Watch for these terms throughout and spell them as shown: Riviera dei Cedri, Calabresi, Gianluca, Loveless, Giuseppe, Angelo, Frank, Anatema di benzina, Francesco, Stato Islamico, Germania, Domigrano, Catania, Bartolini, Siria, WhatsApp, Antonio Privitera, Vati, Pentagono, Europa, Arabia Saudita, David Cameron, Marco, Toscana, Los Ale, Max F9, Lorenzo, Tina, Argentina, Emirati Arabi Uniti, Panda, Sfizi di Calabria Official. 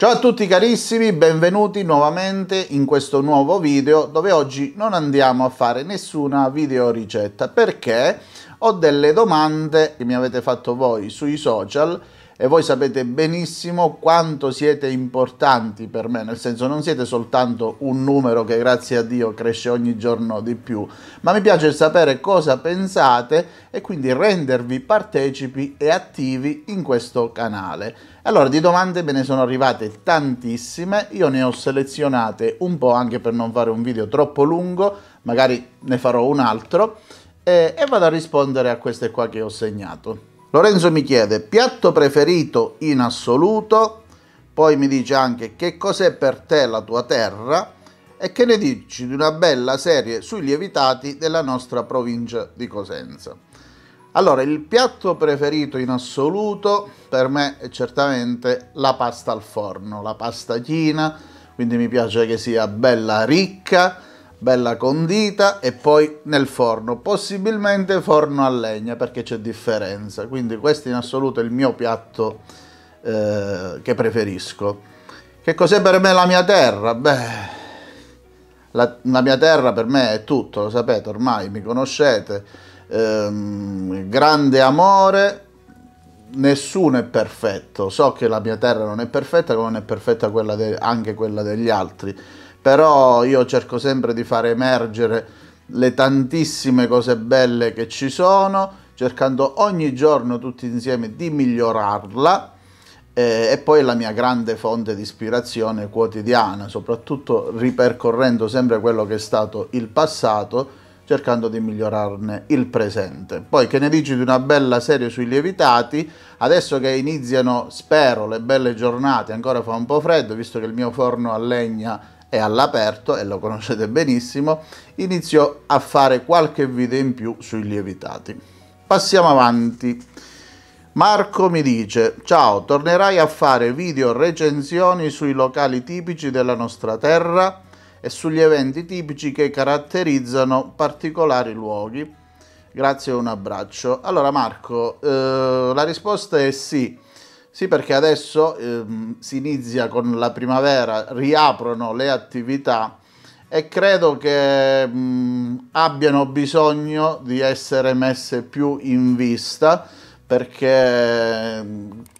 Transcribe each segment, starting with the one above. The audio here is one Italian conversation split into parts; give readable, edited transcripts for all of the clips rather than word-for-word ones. Ciao a tutti carissimi, benvenuti nuovamente in questo nuovo video dove oggi non andiamo a fare nessuna video ricetta perché ho delle domande che mi avete fatto voi sui social e voi sapete benissimo quanto siete importanti per me, nel senso non siete soltanto un numero che grazie a Dio cresce ogni giorno di più, ma mi piace sapere cosa pensate e quindi rendervi partecipi e attivi in questo canale. Allora, di domande me ne sono arrivate tantissime, io ne ho selezionate un po' anche per non fare un video troppo lungo, magari ne farò un altro, e vado a rispondere a queste qua che ho segnato. Lorenzo mi chiede piatto preferito in assoluto, poi mi dice anche che cos'è per te la tua terra e che ne dici di una bella serie sui lievitati della nostra provincia di Cosenza. Allora, il piatto preferito in assoluto per me è certamente la pasta al forno, la pasta china, quindi mi piace che sia bella ricca, bella condita e poi nel forno, possibilmente forno a legna perché c'è differenza, quindi questo in assoluto è il mio piatto che preferisco. Che cos'è per me la mia terra? Beh, la mia terra per me è tutto, lo sapete ormai, mi conoscete, grande amore, nessuno è perfetto, so che la mia terra non è perfetta come non è perfetta quella anche quella degli altri, però io cerco sempre di far emergere le tantissime cose belle che ci sono, cercando ogni giorno tutti insieme di migliorarla, e poi la mia grande fonte di ispirazione quotidiana, soprattutto ripercorrendo sempre quello che è stato il passato, cercando di migliorarne il presente. Poi che ne dici di una bella serie sui lievitati? Adesso che iniziano, spero, le belle giornate, ancora fa un po' freddo, visto che il mio forno a legna è all'aperto e lo conoscete benissimo, inizio a fare qualche video in più sui lievitati. Passiamo avanti. Marco mi dice ciao, tornerai a fare video recensioni sui locali tipici della nostra terra e sugli eventi tipici che caratterizzano particolari luoghi? Grazie e un abbraccio. Allora Marco, la risposta è sì. Sì, perché adesso si inizia con la primavera, riaprono le attività e credo che abbiano bisogno di essere messe più in vista perché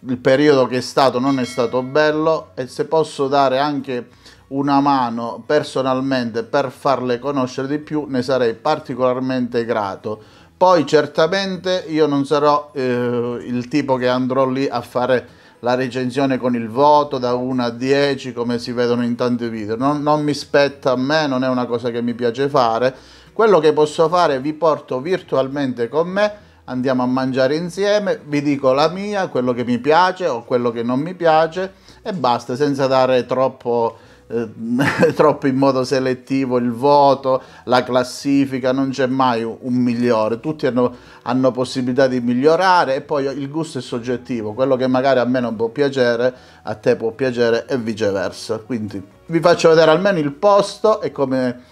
il periodo che è stato non è stato bello, e se posso dare anche una mano personalmente per farle conoscere di più ne sarei particolarmente grato. Poi certamente io non sarò il tipo che andrò lì a fare la recensione con il voto da 1 a 10 come si vedono in tanti video, non mi spetta a me, non è una cosa che mi piace fare. Quello che posso fare, vi porto virtualmente con me, andiamo a mangiare insieme, vi dico la mia, quello che mi piace o quello che non mi piace e basta, senza dare troppo in modo selettivo il voto, la classifica, non c'è mai un migliore, tutti hanno possibilità di migliorare e poi il gusto è soggettivo, quello che magari a me non può piacere a te può piacere e viceversa, quindi vi faccio vedere almeno il posto e come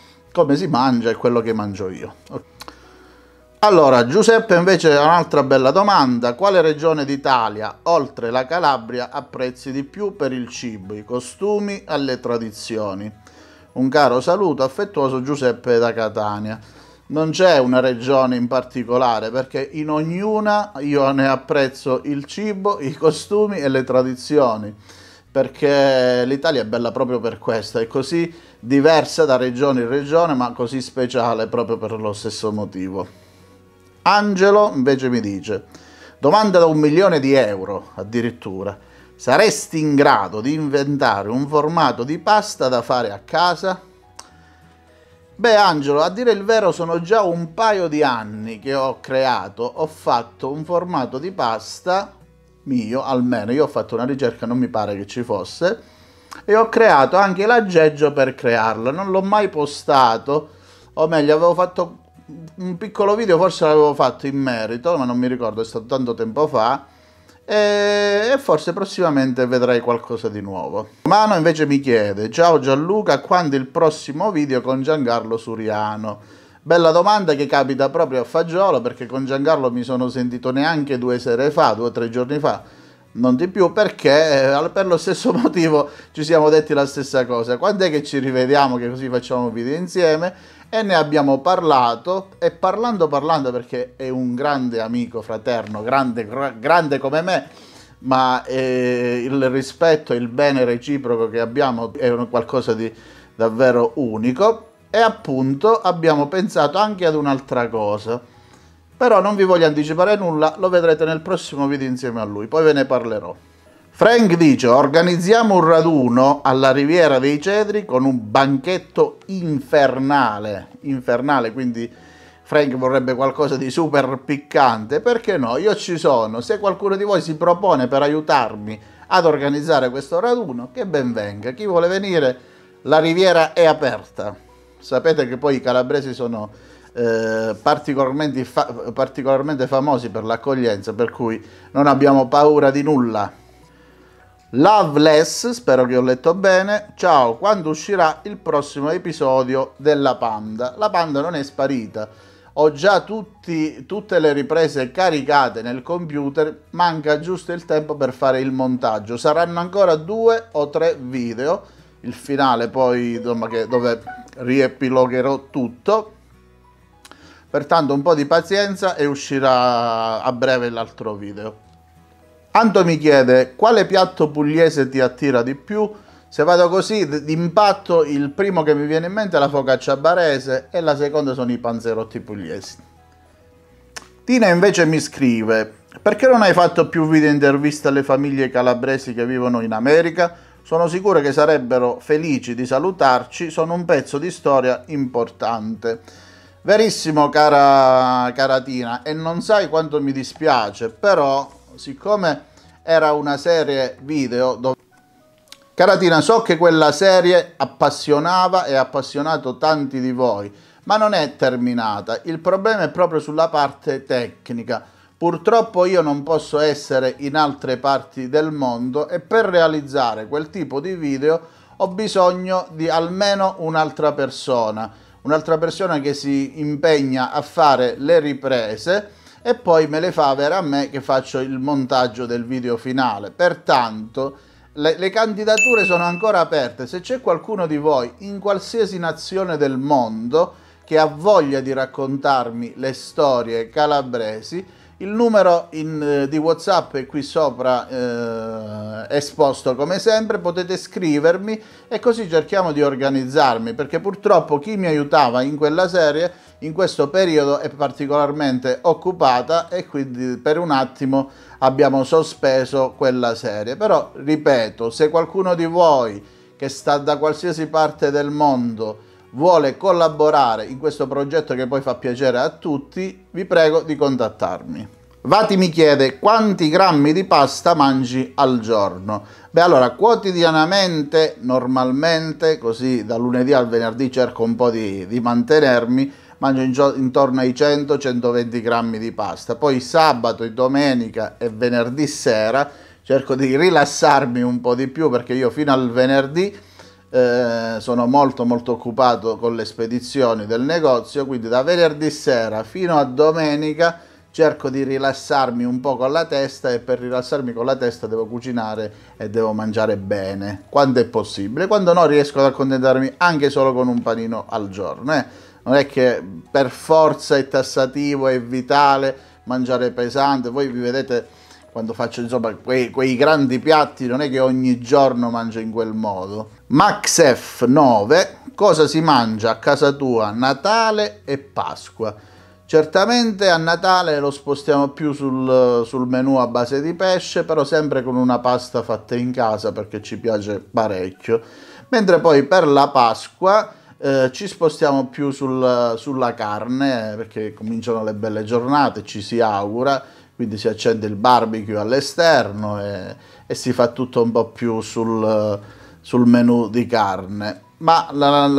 si mangia e quello che mangio io. Allora Giuseppe invece ha un'altra bella domanda: quale regione d'Italia oltre la Calabria apprezzi di più per il cibo, i costumi e le tradizioni? Un caro saluto affettuoso, Giuseppe da Catania. Non c'è una regione in particolare perché in ognuna io ne apprezzo il cibo, i costumi e le tradizioni, perché l'Italia è bella proprio per questo, è così diversa da regione in regione ma così speciale proprio per lo stesso motivo. Angelo invece mi dice domanda da 1 milione di euro addirittura: saresti in grado di inventare un formato di pasta da fare a casa? Beh Angelo, a dire il vero sono già un paio di anni che ho fatto un formato di pasta mio, almeno io ho fatto una ricerca, non mi pare che ci fosse, e ho creato anche l'aggeggio per crearlo, non l'ho mai postato, o meglio avevo fatto un piccolo video, forse l'avevo fatto in merito ma non mi ricordo, è stato tanto tempo fa, e forse prossimamente vedrai qualcosa di nuovo. Mano invece mi chiede ciao Gianluca, quando il prossimo video con Giancarlo Suriano? Bella domanda che capita proprio a fagiolo perché con Giancarlo mi sono sentito neanche 2 sere fa, 2 o 3 giorni fa, non di più, perché per lo stesso motivo ci siamo detti la stessa cosa. Quando è che ci rivediamo, che così facciamo un video insieme? E ne abbiamo parlato, e parlando, perché è un grande amico fraterno, grande come me, ma il rispetto e il bene reciproco che abbiamo è qualcosa di davvero unico. E appunto abbiamo pensato anche ad un'altra cosa, però non vi voglio anticipare nulla, lo vedrete nel prossimo video insieme a lui, poi ve ne parlerò. Frank dice: organizziamo un raduno alla Riviera dei Cedri con un banchetto infernale, quindi Frank vorrebbe qualcosa di super piccante. Perché no? Io ci sono, se qualcuno di voi si propone per aiutarmi ad organizzare questo raduno, che ben venga, chi vuole venire, la Riviera è aperta. Sapete che poi i calabresi sono particolarmente famosi per l'accoglienza, per cui non abbiamo paura di nulla. Loveless, spero che ho letto bene, ciao, quando uscirà il prossimo episodio della Panda? La Panda non è sparita, ho già tutte le riprese caricate nel computer, manca giusto il tempo per fare il montaggio, saranno ancora 2 o 3 video, il finale poi insomma, dove riepilogherò tutto, pertanto un po' di pazienza e uscirà a breve l'altro video. Anto mi chiede: quale piatto pugliese ti attira di più? Se vado così d'impatto, il primo che mi viene in mente è la focaccia barese e la seconda sono i panzerotti pugliesi. Tina invece mi scrive: perché non hai fatto più video interviste alle famiglie calabresi che vivono in America? Sono sicuro che sarebbero felici di salutarci, sono un pezzo di storia importante. Verissimo, cara Tina, e non sai quanto mi dispiace, però siccome era una serie video dove... Cara Tina, so che quella serie appassionava e ha appassionato tanti di voi, ma non è terminata. Il problema è proprio sulla parte tecnica. Purtroppo io non posso essere in altre parti del mondo e per realizzare quel tipo di video ho bisogno di almeno un'altra persona che si impegna a fare le riprese e poi me le fa avere a me, che faccio il montaggio del video finale. Pertanto le candidature sono ancora aperte. Se c'è qualcuno di voi in qualsiasi nazione del mondo che ha voglia di raccontarmi le storie calabresi, il numero di WhatsApp è qui sopra esposto come sempre, potete scrivermi e così cerchiamo di organizzarmi, perché purtroppo chi mi aiutava in quella serie in questo periodo è particolarmente occupata e quindi per un attimo abbiamo sospeso quella serie. Però ripeto, se qualcuno di voi che sta da qualsiasi parte del mondo vuole collaborare in questo progetto che poi fa piacere a tutti, vi prego di contattarmi. Vati mi chiede: quanti grammi di pasta mangi al giorno? Beh, allora, quotidianamente, normalmente, così da lunedì al venerdì cerco un po' di mantenermi, mangio intorno ai 100-120 grammi di pasta. Poi sabato e domenica e venerdì sera cerco di rilassarmi un po' di più, perché io fino al venerdì sono molto occupato con le spedizioni del negozio, quindi da venerdì sera fino a domenica cerco di rilassarmi un po' con la testa, e per rilassarmi con la testa devo cucinare e devo mangiare bene quando è possibile, quando no riesco ad accontentarmi anche solo con un panino al giorno, Non è che per forza è tassativo, è vitale mangiare pesante. Voi vi vedete quando faccio insomma quei grandi piatti, non è che ogni giorno mangio in quel modo. Max F9: cosa si mangia a casa tua Natale e Pasqua? Certamente a Natale lo spostiamo più sul menù a base di pesce, però sempre con una pasta fatta in casa perché ci piace parecchio, mentre poi per la Pasqua ci spostiamo più sulla carne, perché cominciano le belle giornate, ci si augura, quindi si accende il barbecue all'esterno e si fa tutto un po' più sul menù di carne. Ma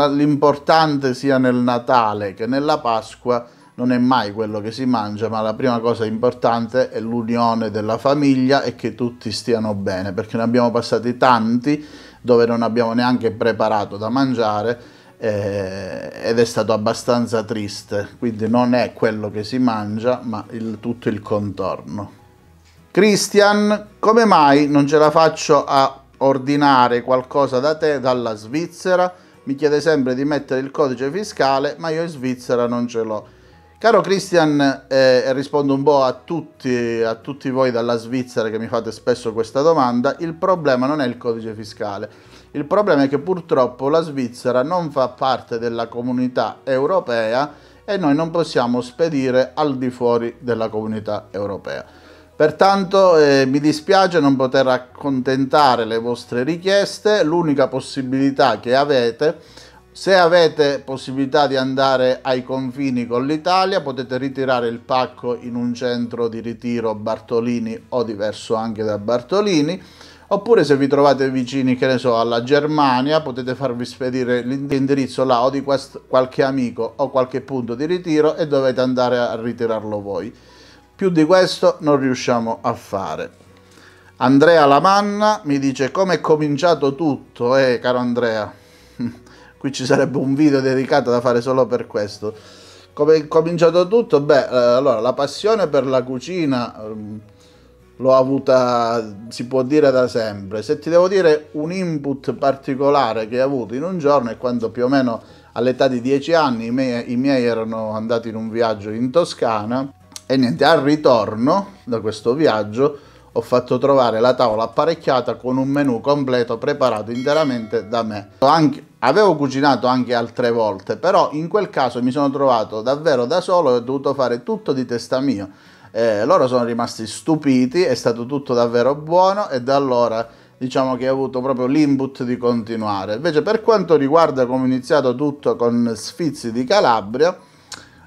l'importante sia nel Natale che nella Pasqua non è mai quello che si mangia, ma la prima cosa importante è l'unione della famiglia e che tutti stiano bene, perché ne abbiamo passati tanti dove non abbiamo neanche preparato da mangiare ed è stato abbastanza triste, quindi non è quello che si mangia ma tutto il contorno. Cristian, come mai non ce la faccio a ordinare qualcosa da te dalla Svizzera? Mi chiede sempre di mettere il codice fiscale, ma io in Svizzera non ce l'ho. Caro Cristian, rispondo un po' a tutti voi dalla Svizzera che mi fate spesso questa domanda. Il problema non è il codice fiscale, il problema è che purtroppo la Svizzera non fa parte della comunità europea e noi non possiamo spedire al di fuori della comunità europea. Pertanto mi dispiace non poter accontentare le vostre richieste. L'unica possibilità che avete, se avete possibilità di andare ai confini con l'Italia, potete ritirare il pacco in un centro di ritiro Bartolini o diverso anche da Bartolini, oppure se vi trovate vicini, che ne so, alla Germania, potete farvi spedire l'indirizzo là o di qualche amico o qualche punto di ritiro e dovete andare a ritirarlo voi. Più di questo non riusciamo a fare. Andrea Lamanna mi dice: come è cominciato tutto? Caro Andrea, qui ci sarebbe un video dedicato da fare solo per questo. Come è cominciato tutto? Beh, allora, la passione per la cucina l'ho avuta, si può dire, da sempre. Se ti devo dire un input particolare che ho avuto in un giorno, è quando più o meno all'età di 10 anni i miei erano andati in un viaggio in Toscana e niente, al ritorno da questo viaggio ho fatto trovare la tavola apparecchiata con un menù completo preparato interamente da me. Avevo cucinato anche altre volte, però in quel caso mi sono trovato davvero da solo e ho dovuto fare tutto di testa mia. Loro sono rimasti stupiti, è stato tutto davvero buono e da allora diciamo che ho avuto proprio l'input di continuare. Invece per quanto riguarda come ho iniziato tutto con Sfizi di Calabria,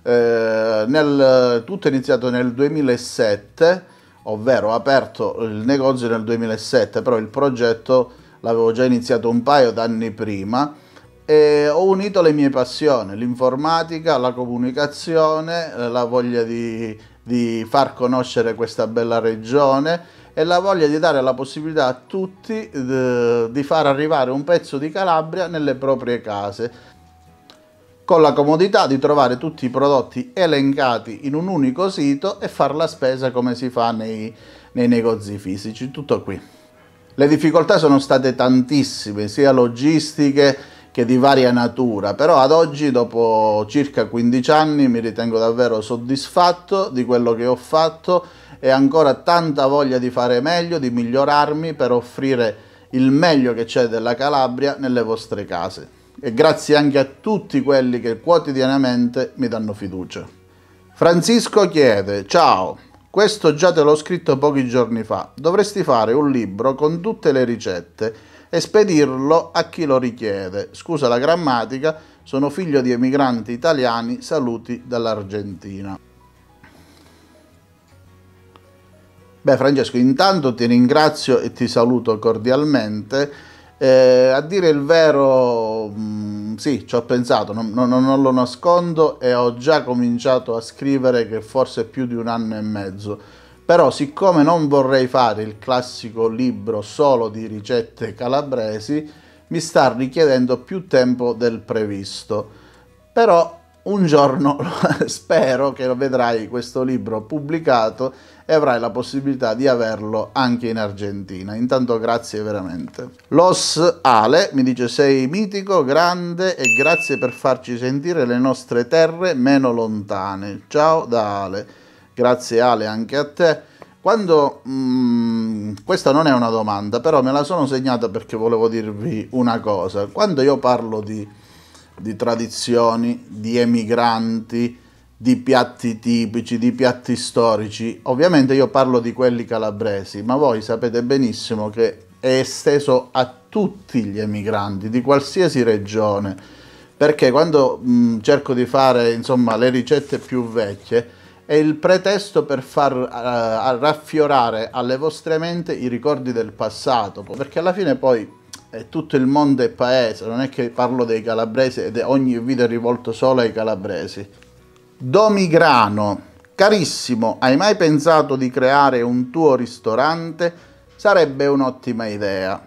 tutto è iniziato nel 2007, ovvero ho aperto il negozio nel 2007, però il progetto l'avevo già iniziato un paio d'anni prima e ho unito le mie passioni, l'informatica, la comunicazione, la voglia di far conoscere questa bella regione e la voglia di dare la possibilità a tutti di far arrivare un pezzo di Calabria nelle proprie case, con la comodità di trovare tutti i prodotti elencati in un unico sito e far la spesa come si fa nei negozi fisici. Tutto qui. Le difficoltà sono state tantissime, sia logistiche che di varia natura, però ad oggi, dopo circa 15 anni, mi ritengo davvero soddisfatto di quello che ho fatto e ancora tanta voglia di fare meglio, di migliorarmi per offrire il meglio che c'è della Calabria nelle vostre case. E grazie anche a tutti quelli che quotidianamente mi danno fiducia. Francesco chiede: ciao, questo già te l'ho scritto pochi giorni fa, dovresti fare un libro con tutte le ricette e spedirlo a chi lo richiede. Scusa la grammatica, sono figlio di emigranti italiani, saluti dall'Argentina. Beh Francesco, intanto ti ringrazio e ti saluto cordialmente. A dire il vero, sì, ci ho pensato, non lo nascondo e ho già cominciato a scrivere che forse più di un anno e mezzo, però siccome non vorrei fare il classico libro solo di ricette calabresi, mi sta richiedendo più tempo del previsto, però un giorno spero che vedrai questo libro pubblicato e avrai la possibilità di averlo anche in Argentina. Intanto grazie veramente. Los Ale mi dice: sei mitico, grande e grazie per farci sentire le nostre terre meno lontane. Ciao da Ale. Grazie Ale anche a te. Quando questa non è una domanda, però me la sono segnata perché volevo dirvi una cosa. Quando io parlo di tradizioni, di emigranti, di piatti tipici, di piatti storici, ovviamente io parlo di quelli calabresi, ma voi sapete benissimo che è esteso a tutti gli emigranti di qualsiasi regione, perché quando cerco di fare, insomma, le ricette più vecchie è il pretesto per far raffiorare alle vostre menti i ricordi del passato, perché alla fine poi tutto il mondo è paese, non è che parlo dei calabresi ed ogni video è rivolto solo ai calabresi. Domigrano, carissimo, hai mai pensato di creare un tuo ristorante? Sarebbe un'ottima idea.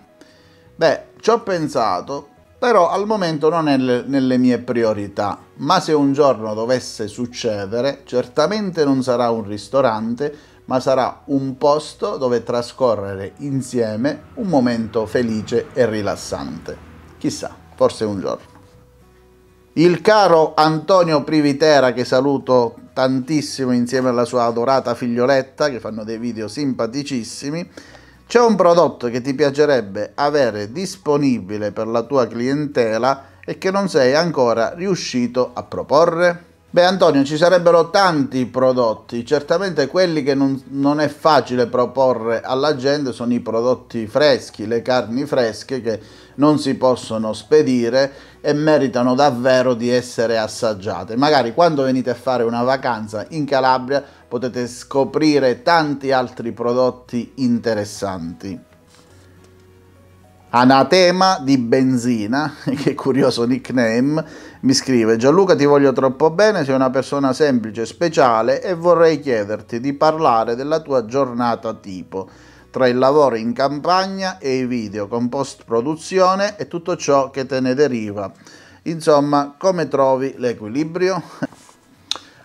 Beh, ci ho pensato, però al momento non è nelle mie priorità, ma se un giorno dovesse succedere, certamente non sarà un ristorante, ma sarà un posto dove trascorrere insieme un momento felice e rilassante. Chissà, forse un giorno. Il caro Antonio Privitera, che saluto tantissimo insieme alla sua adorata figlioletta, che fanno dei video simpaticissimi, c'è un prodotto che ti piacerebbe avere disponibile per la tua clientela e che non sei ancora riuscito a proporre? Beh Antonio, ci sarebbero tanti prodotti, certamente quelli che non è facile proporre alla gente sono i prodotti freschi, le carni fresche che non si possono spedire e meritano davvero di essere assaggiate. Magari quando venite a fare una vacanza in Calabria potete scoprire tanti altri prodotti interessanti. Anatema di benzina, che curioso nickname, mi scrive: Gianluca, ti voglio troppo bene, sei una persona semplice e speciale e vorrei chiederti di parlare della tua giornata tipo, tra il lavoro in campagna e i video con post-produzione e tutto ciò che te ne deriva. Insomma, come trovi l'equilibrio?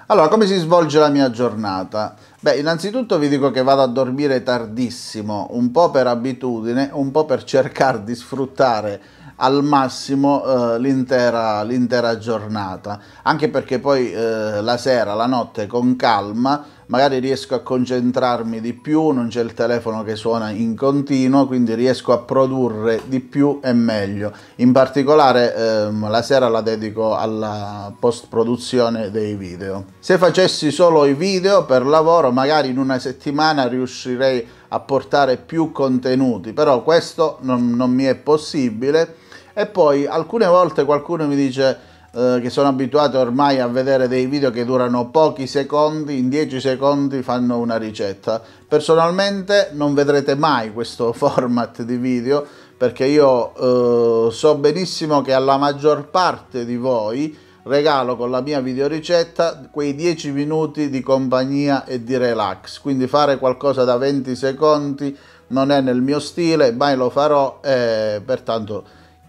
Allora, come si svolge la mia giornata? Beh, innanzitutto vi dico che vado a dormire tardissimo, un po' per abitudine, un po' per cercare di sfruttare al massimo l'intera giornata, anche perché poi la sera, la notte con calma, magari riesco a concentrarmi di più, non c'è il telefono che suona in continuo, quindi riesco a produrre di più e meglio. In particolare la sera la dedico alla post-produzione dei video. Se facessi solo i video per lavoro, magari in una settimana riuscirei a portare più contenuti, però questo non mi è possibile. E poi alcune volte qualcuno mi dice che sono abituato ormai a vedere dei video che durano pochi secondi, in 10 secondi fanno una ricetta. Personalmente non vedrete mai questo format di video, perché io so benissimo che alla maggior parte di voi regalo con la mia videoricetta quei 10 minuti di compagnia e di relax, quindi fare qualcosa da 20 secondi non è nel mio stile, mai lo farò, pertanto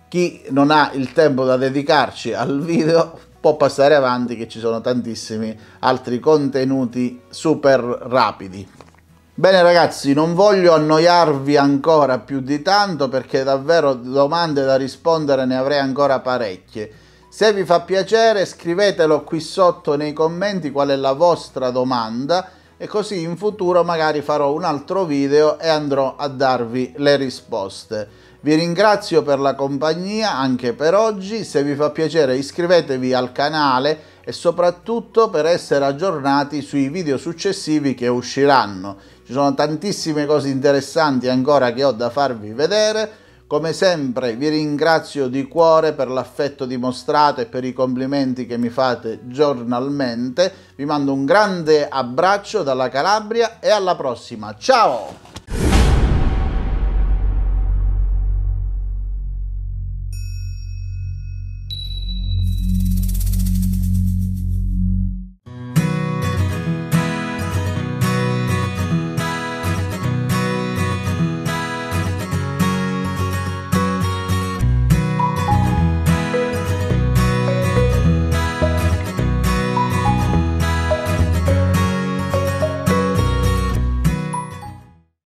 chi non ha il tempo da dedicarci al video può passare avanti, che ci sono tantissimi altri contenuti super rapidi. Bene ragazzi, non voglio annoiarvi ancora più di tanto, perché davvero domande da rispondere ne avrei ancora parecchie. Se vi fa piacere scrivetelo qui sotto nei commenti qual è la vostra domanda, e così in futuro magari farò un altro video e andrò a darvi le risposte. Vi ringrazio per la compagnia anche per oggi, se vi fa piacere iscrivetevi al canale e soprattutto per essere aggiornati sui video successivi che usciranno. Ci sono tantissime cose interessanti ancora che ho da farvi vedere. Come sempre vi ringrazio di cuore per l'affetto dimostrato e per i complimenti che mi fate giornalmente. Vi mando un grande abbraccio dalla Calabria e alla prossima. Ciao!